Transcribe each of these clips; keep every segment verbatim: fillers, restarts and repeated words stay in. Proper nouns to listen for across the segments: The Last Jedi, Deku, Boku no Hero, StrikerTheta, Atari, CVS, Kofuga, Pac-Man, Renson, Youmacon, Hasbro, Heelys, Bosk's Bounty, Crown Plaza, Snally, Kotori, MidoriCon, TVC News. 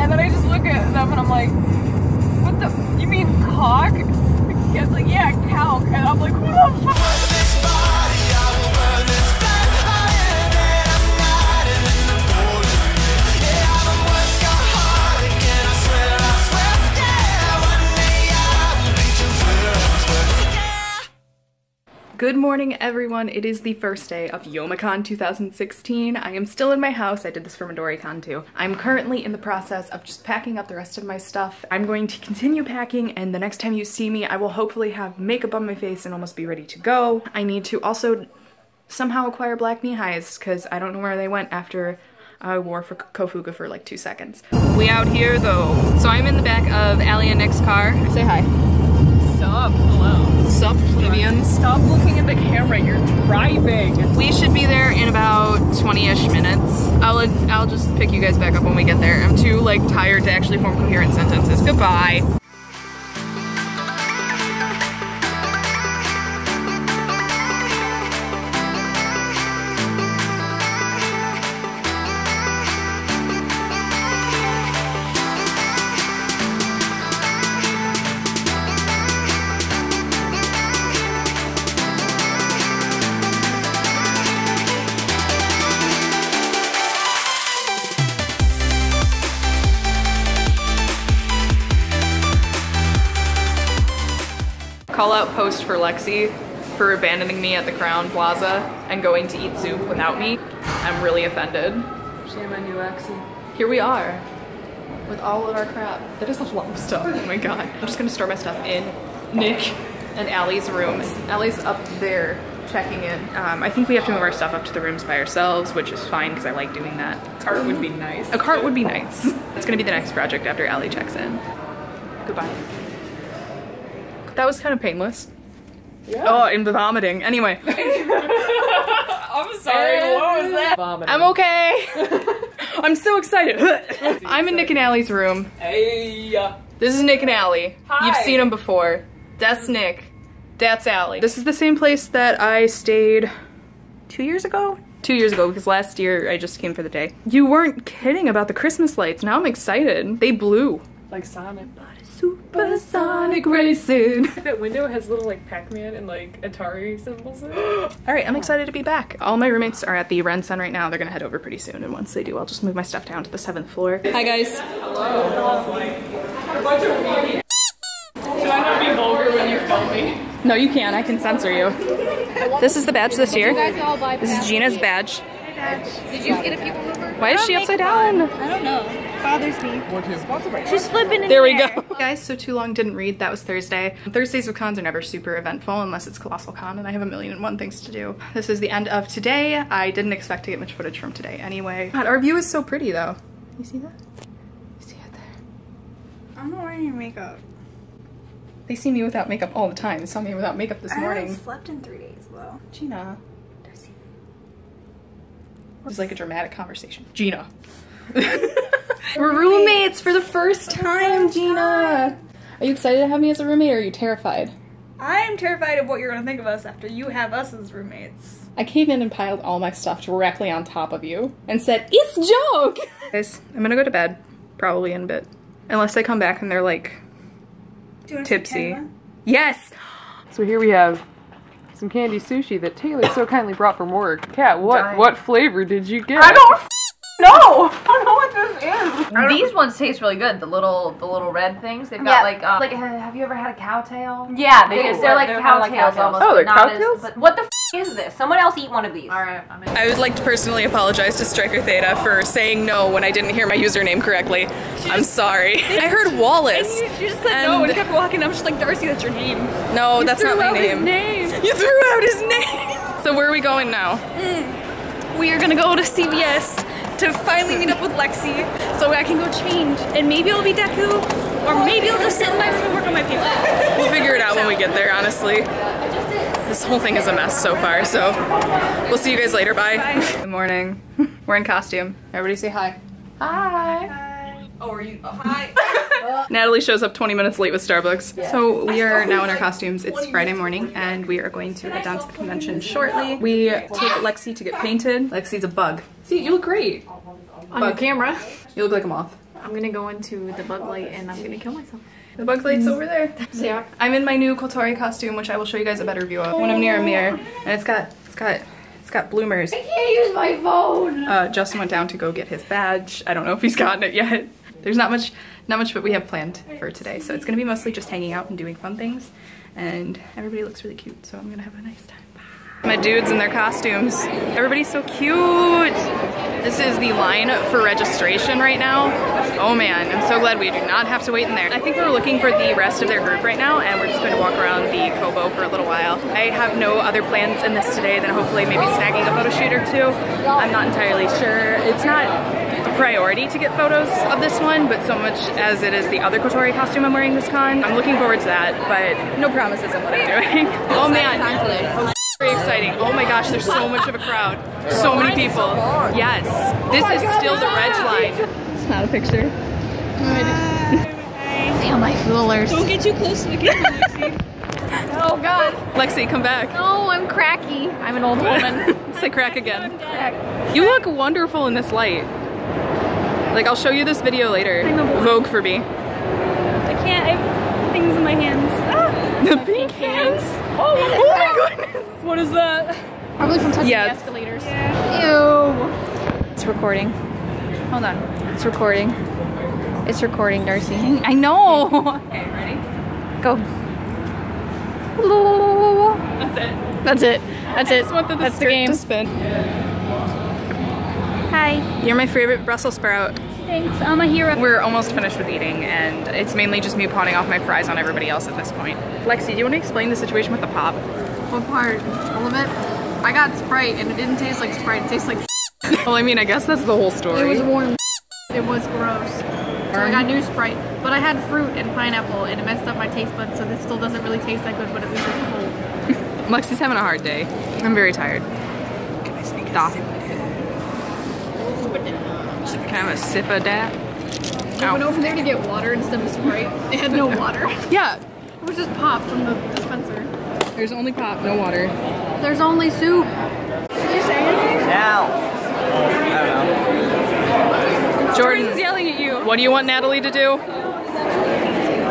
And then I just look at them and I'm like, what the, you mean cock? And it's like, yeah, calc. And I'm like, what the fuck? Good morning, everyone. It is the first day of Youmacon two thousand sixteen. I am still in my house. I did this for MidoriCon too. I'm currently in the process of just packing up the rest of my stuff. I'm going to continue packing, and the next time you see me, I will hopefully have makeup on my face and almost be ready to go. I need to also somehow acquire black knee highs because I don't know where they went after I wore for Kofuga for like two seconds. We out here though. So I'm in the back of Ali and Nick's car. Say hi. Sup, hello. Sup, plebeians. Stop looking at the camera, you're driving. We should be there in about twenty-ish minutes. I'll I'll just pick you guys back up when we get there. I'm too like tired to actually form coherent sentences. Goodbye. Call out post for Lexi for abandoning me at the Crown Plaza and going to eat soup without me. I'm really offended. Shame on you, Lexi. Here we are with all of our crap. That is a lot of stuff, oh my god. I'm just gonna store my stuff in Nick and Allie's room. Allie's up there checking in. Um, I think we have to move our stuff up to the rooms by ourselves, which is fine because I like doing that. A cart would be nice. A cart would be nice. That's gonna be the next project after Allie checks in. Goodbye. That was kind of painless. Yeah. Oh, I'm vomiting. Anyway. I'm sorry, and what was that? Vomiting. I'm okay. I'm so excited. I'm in Nick and Allie's room. Hey. This is Nick and Allie. Hi. You've seen them before. That's Nick. That's Allie. This is the same place that I stayed two years ago? Two years ago, because last year I just came for the day. You weren't kidding about the Christmas lights. Now I'm excited. They blew. Like Sonic. Supersonic racing. That window has little like Pac-Man and like Atari symbols in it. Alright, I'm excited to be back. All my roommates are at the Renson right now. They're gonna head over pretty soon, and once they do, I'll just move my stuff down to the seventh floor. Hi guys. Hello. Hello. A bunch of media. Should I not be vulgar when you film me? No, you can. I can censor you. This is the badge this year. This is Gina's badge. Did you get a people mover? Why is she upside down? I don't know. Bothers me. She's flipping in there. There we go. Guys, so Too Long Didn't Read, that was Thursday. Thursdays with cons are never super eventful unless it's Colossal Con, and I have a million and one things to do. This is the end of today. I didn't expect to get much footage from today anyway. God, our view is so pretty though. You see that? You see it there? I'm not wearing your makeup. They see me without makeup all the time. They saw me without makeup this I morning. I haven't slept in three days though. Gina. Darcy. It was like a dramatic conversation. Gina. We're roommates for the first time, Gina! Are you excited to have me as a roommate, or are you terrified? I am terrified of what you're gonna think of us after you have us as roommates. I came in and piled all my stuff directly on top of you and said, it's a joke! Guys, I'm gonna go to bed. Probably in a bit. Unless they come back and they're like, tipsy. Yes! So here we have some candy sushi that Taylor so kindly brought from work. Kat, what, Dying. what flavor did you get? I don't No! I don't know what this is! These ones taste really good, the little the little red things. They've got yeah. like, um, like, have you ever had a cowtail? Yeah, they do. They're like they're cow, cow, tails cow tails almost. Oh, they're cow as, tails? But what the f is this? Someone else eat one of these. Alright, I'm in. I would like to personally apologize to StrikerTheta for saying no when I didn't hear my username correctly. She I'm just, sorry. I heard Wallace. And you, you just said and no and kept walking. I'm just like, Darcy, that's your name. No, you that's not my name. name. You threw out his name! So where are we going now? Mm. We are gonna go to C V S. To finally meet up with Lexi, so I can go change, and maybe I'll be Deku, or maybe I'll just sit in my room and work on my people. We'll figure it out when we get there, honestly. This whole thing is a mess so far, so we'll see you guys later, bye. bye. Good morning. We're in costume. Everybody say hi. Hi. Hi. Oh, are you? Oh, hi. Natalie shows up twenty minutes late with Starbucks. Yeah. So we are now in our costumes. It's Friday morning, and we are going to head down to the convention shortly. We take Lexi to get painted. Lexi's a bug. See, you look great. On your camera. You look like a moth. I'm gonna go into the bug light and I'm gonna kill myself. The bug light's over there. So yeah, I'm in my new Kotori costume, which I will show you guys a better view of when I'm near a mirror. And it's got, it's got, it's got bloomers. I can't use my phone. Uh, Justin went down to go get his badge. I don't know if he's gotten it yet. There's not much, not much, but we have planned for today. So it's gonna be mostly just hanging out and doing fun things. And everybody looks really cute, so I'm gonna have a nice time. My dudes in their costumes. Everybody's so cute. This is the line for registration right now. Oh man, I'm so glad we do not have to wait in there. I think we're looking for the rest of their group right now, and we're just going to walk around the Kobo for a little while. I have no other plans in this today than hopefully maybe snagging a photo shoot or two. I'm not entirely sure. It's not priority to get photos of this one, but so much as it is the other Kotori costume I'm wearing this con. I'm looking forward to that, but no promises on what I'm doing. Oh man, oh, very exciting. Oh my gosh, there's so much of a crowd. So many people. Yes, this is still the red line. It's not a picture. Feel my foolers. Don't get too close to the camera, Lexi. Oh god. Lexi, come back. No, I'm cracky. I'm an old woman. Say crack again. Crack. You look wonderful in this light. Like, I'll show you this video later. Vogue for me. I can't, I have things in my hands. Ah, the pink hands? hands. Oh, what oh my goodness! What is that? Probably from touching yeah. the escalators. Yeah. Ew. It's recording. Hold on. It's recording. It's recording, Darcy. I know! Okay, ready? Go. Hello. That's it. That's it. That's it. The That's the game. To spin. Yeah. Hi. You're my favorite Brussels sprout. Thanks, I'm a hero. We're almost finished with eating, and it's mainly just me pawning off my fries on everybody else at this point. Lexi, do you want to explain the situation with the pop? What part? All of it? I got Sprite, and it didn't taste like Sprite, it tastes like Well, I mean, I guess that's the whole story. It was warm. It was gross. So I got new Sprite, but I had fruit and pineapple, and it messed up my taste buds, so this still doesn't really taste that good, but it was just cold. Lexi's having a hard day. I'm very tired. Can I sneak it? Can I have a sip of that? I went over there to get water instead of Sprite. They had no water. Yeah. It was just pop from the dispenser. There's only pop, no water. There's only soup. Did you say anything? Now. I don't know. Jordan's, Jordan's yelling at you. What do you want Natalie to do?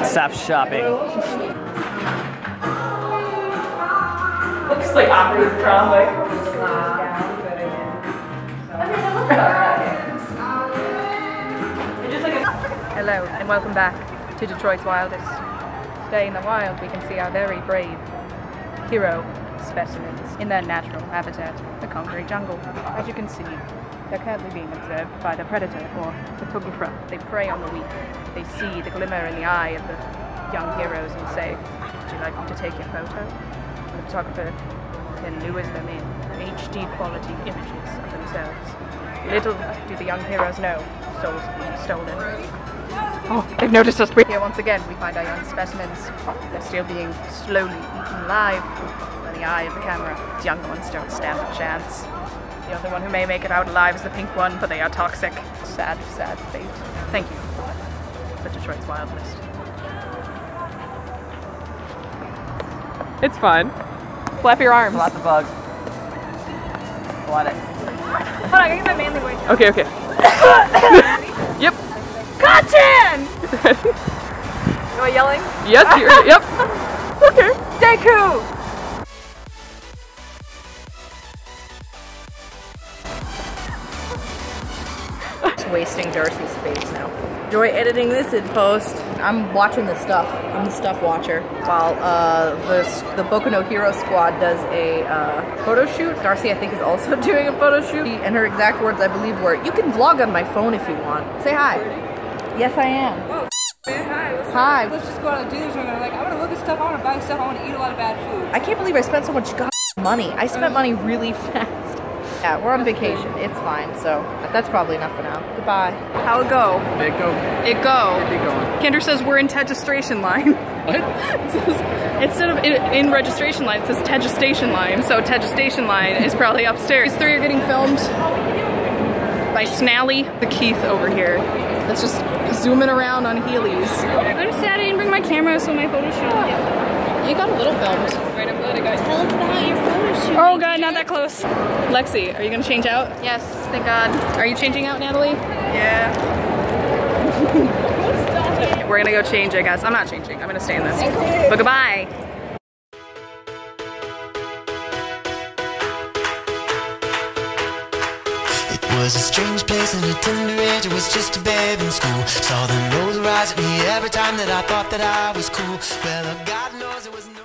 Stop shopping. Looks like opera's probably. Hello and welcome back to Detroit's Wildest. Today in the wild we can see our very brave hero specimens in their natural habitat, the Kotori jungle. As you can see, they're currently being observed by the predator or photographer. They prey on the weak. They see the glimmer in the eye of the young heroes and say, would you like me to take your photo? And the photographer then lures them in, H D quality images of themselves. Little do the young heroes know, souls are being stolen. Oh, they've noticed us. Here once again we find our young specimens. They're still being slowly eaten alive by the eye of the camera. The young ones don't stand a chance. The other one who may make it out alive is the pink one, but they are toxic. Sad, sad fate. Thank you for Detroit's Wild List. It's fun. Flap your arms. Lots of bugs. A lot of... Hold on, I think I'm mainly waiting. Okay, okay. Yep. Gotcha! Am I yelling? Yes, you're, yep. Okay. Deku! It's wasting Darcy's space now. Enjoy editing this in post. I'm watching the stuff. I'm the stuff watcher. While uh, the, the Boku no Hero squad does a uh, photo shoot, Darcy, I think, is also doing a photo shoot. She, and her exact words, I believe, were, you can vlog on my phone if you want. Say hi. Yes, I am. Whoa, man, hi. What's hi. Up? Let's just go out and do this. I'm like, I want to look at stuff. I want to buy stuff. I want to eat a lot of bad food. I can't believe I spent so much god money. I spent money really fast. Yeah, we're on vacation. It's fine. So that's probably enough for now. Goodbye. How it go? It go. It go. It be going. Kinder says we're in registration line. What? It says, instead of in, in registration line, it says registration line. So registration line is probably upstairs. These three are getting filmed by Snally, the Keith over here. Let's just zoom in around on Heelys. I'm sad I didn't bring my camera, so my photo shoot. Yeah. You got a little filmed. Right, I'm glad I got. Tell us about your photo shoot. Oh god, not that close. Lexi, are you gonna change out? Yes, thank god. Are you changing out, Natalie? Yeah. We're gonna go change, I guess. I'm not changing, I'm gonna stay in this. But goodbye. It was a strange place and a tender age. It was just a babe in school. Saw them rolls rise at me every time that I thought that I was cool. Well, God knows it was